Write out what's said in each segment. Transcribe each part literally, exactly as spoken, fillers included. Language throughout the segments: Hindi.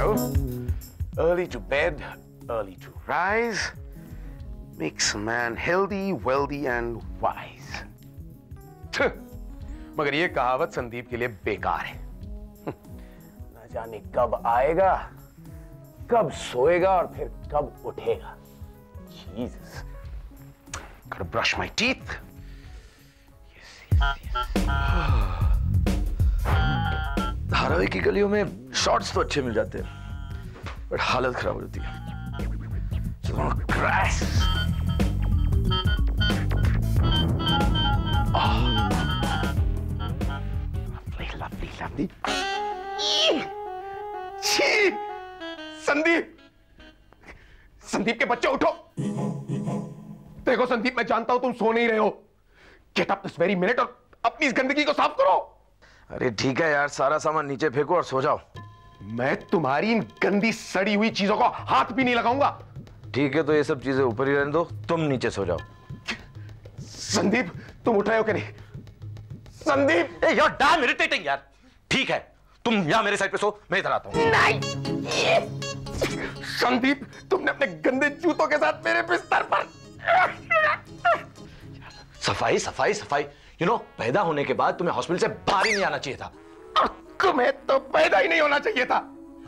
know. Early to bed, early to rise. Makes a man healthy, wealthy and wise. मगर ये कहावत संदीप के लिए बेकार है. ना जाने कब आएगा, कब सोएगा और फिर कब उठेगा. Jesus. Gotta brush my teeth. Yes, yes, yes. Dharavi की गलियों में शॉट्स तो अच्छे मिल जाते हैं, बट हालत खराब हो जाती है. Crash. Lovely, lovely, lovely. छी, संदीप, संदीप के बच्चे उठो. देखो संदीप, मैं जानता हूं तुम सो नहीं रहे हो. Get up this very minute और अपनी इस गंदगी को साफ करो. अरे ठीक है यार, सारा सामान नीचे फेंको और सो जाओ. मैं तुम्हारी इन गंदी सड़ी हुई चीजों को हाथ भी नहीं लगाऊंगा. ठीक है, तो ये सब चीजें ऊपर ही रहने दो, तुम नीचे सो जाओ. संदीप, तुम उठ रहे हो कि नहीं? संदीप, ए यार डैम इरिटेटिंग यार. ठीक है, तुम यहाँ मेरे साइड पे सो, मैं इधर आता हूँ. नहीं संदीप, तुमने अपने गंदे जूतों के साथ मेरे बिस्तर पर. सफाई सफाई सफाई. यू नो, पैदा होने के बाद तुम्हें हॉस्पिटल से बाहर ही नहीं आना चाहिए था. और तुम्हें तो पैदा ही नहीं होना चाहिए था.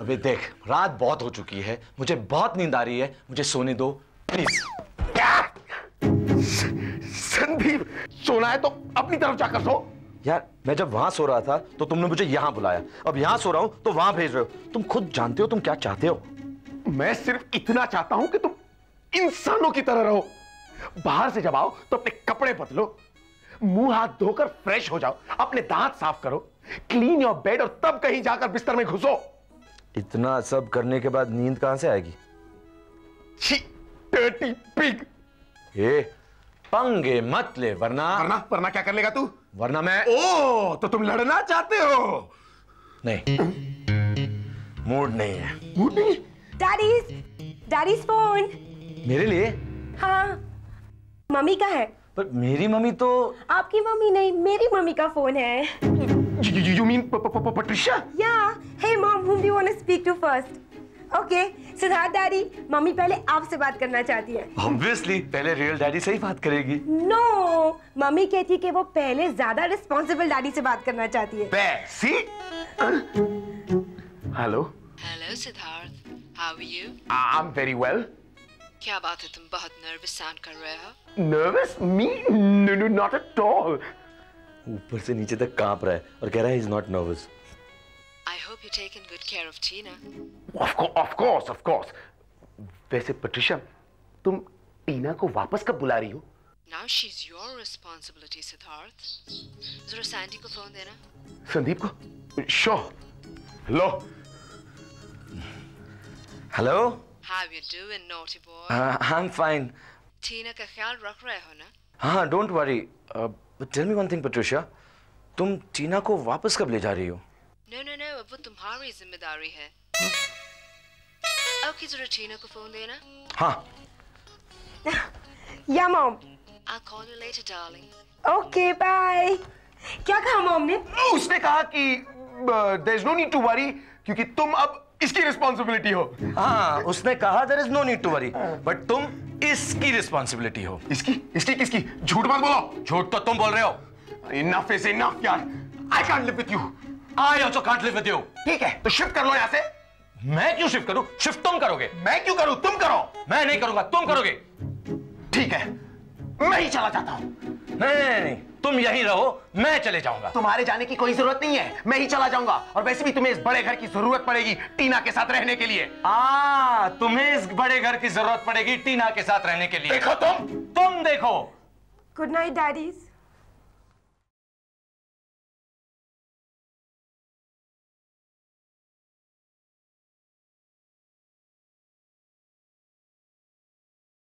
अबे देख, रात बहुत हो चुकी है, मुझे बहुत नींद आ रही है, मुझे सोने दो प्लीज. संदीप, सोना है तो अपनी तरफ जाकर सो. यार मैं जब वहां सो रहा था तो तुमने मुझे यहाँ बुलाया, अब यहाँ सो रहा हूँ तो वहां भेज रहे हो. तुम खुद जानते हो तुम क्या चाहते हो. मैं सिर्फ इतना चाहता हूँ कि तुम इंसानों की तरह रहो. बाहर से जब आओ तो अपने कपड़े बदलो, मुंह हाथ धोकर फ्रेश हो जाओ, अपने दांत साफ करो, क्लीन योर बेड और तब कहीं जाकर बिस्तर में घुसो. इतना सब करने के बाद नींद कहां से आएगी? छी, डर्टी पिग. ए, पंगे मत ले वरना वरना वरना क्या कर लेगा तू? वरना मैं. ओ, तो तुम लड़ना चाहते हो? नहीं, मूड नहीं है. मूड नहीं? डैडीज डैडीज फोन मेरे लिए. हाँ, मम्मी का है. पर मेरी मम्मी तो. आपकी मम्मी नहीं, मेरी मम्मी का फोन है. You, you, you mean Patricia? Yeah. Hey mom, whom do you want to speak to first? Okay. Siddharth daddy, mummy पहले आपसे बात करना चाहती है. Obviously, पहले real daddy से ही बात करेगी. No, mummy कहती है कि वो पहले ज़्यादा responsible daddy से बात करना चाहती है. See? Hello. Hello Siddharth, how are you? I'm very well. क्या बात है, तुम बहुत nervous sound कर रहे हो. Nervous? Me? No, no, not at all. ऊपर से नीचे तक कांप रहा है और कह रहा है he's not nervous. I hope you're taking good care of Tina. Of course, of course, of course. वैसे Patricia, तुम टीना को वापस कब बुला रही हो? Now she's your responsibility, Siddharth. जरा सैंडी को फोन देना. संदीप को? Sure. Hello. Hello. How you doing, naughty boy? Uh, I'm fine. टीना का ख्याल रख रहे हो ना? हाँ, don't worry. Uh, But tell me one thing, Patricia. तुम टीना को वापस कब ले जा रही हो? No, no, no. अब वो तुम्हारी जिम्मेदारी है. अब किसी टीना को फोन देना? हाँ. Yeah, mom. I'll call you later, darling. Okay, bye. क्या कहा मॉम ने? उसने कहा कि there's no need to worry क्योंकि तुम अब इसकी responsibility हो. हाँ, उसने कहा there is no need to worry, but तुम इसकी रिस्पॉन्सिबिलिटी हो. इसकी? इसकी किसकी? झूठ मत बोलो. झूठ तो तुम बोल रहे हो. इनफ इज इनफ यार. I can't live with you. I also can't live with you. ठीक है, तो शिफ्ट कर लो यहाँ से. मैं क्यों शिफ्ट करूं? शिफ्ट तुम करोगे. मैं क्यों करूं? तुम करो. मैं नहीं करूंगा, तुम करोगे. ठीक है, मैं ही चला जाता हूँ. नहीं, नहीं, नहीं, तुम यहीं रहो, मैं चले जाऊंगा. तुम्हारे जाने की कोई जरूरत नहीं है, मैं ही चला जाऊंगा. और वैसे भी तुम्हें इस बड़े घर की जरूरत पड़ेगी टीना के साथ रहने के लिए. आ, तुम्हें इस बड़े घर की जरूरत पड़ेगी टीना के साथ रहने के लिए. देखो तुम तुम देखो. Good night daddies.